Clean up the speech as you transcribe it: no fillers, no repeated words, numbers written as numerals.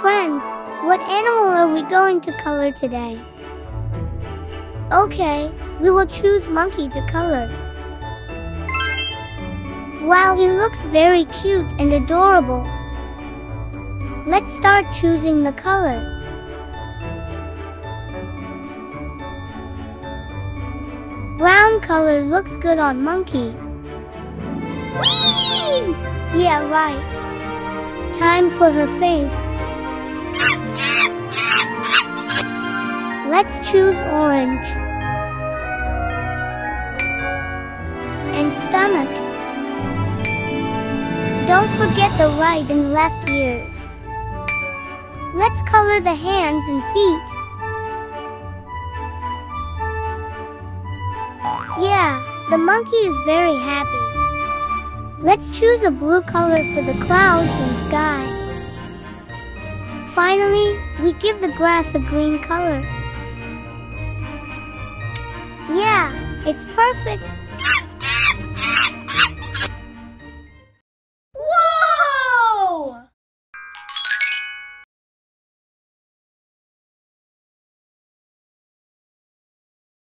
friends, what animal are we going to color today? Okay, we will choose monkey to color. Wow, he looks very cute and adorable. Let's start choosing the color. Brown color looks good on monkey. Whee! Yeah, right. Time for her face. Let's choose orange. And stomach. Don't forget the right and left ears. Let's color the hands and feet. Yeah, the monkey is very happy. Let's choose a blue color for the clouds and sky. Finally, we give the grass a green color. Yeah, it's perfect.